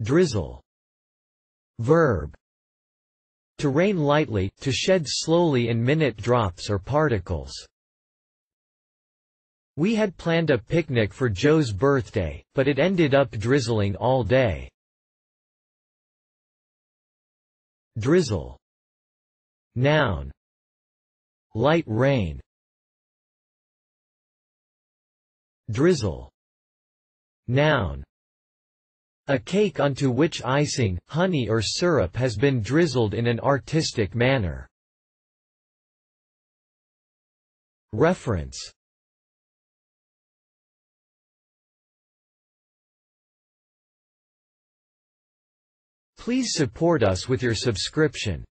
Drizzle. Verb. To rain lightly, to shed slowly in minute drops or particles. We had planned a picnic for Joe's birthday, but it ended up drizzling all day. Drizzle. Noun. Light rain. Drizzle. Noun. A cake onto which icing, honey or syrup has been drizzled in an artistic manner. Reference. Please support us with your subscription.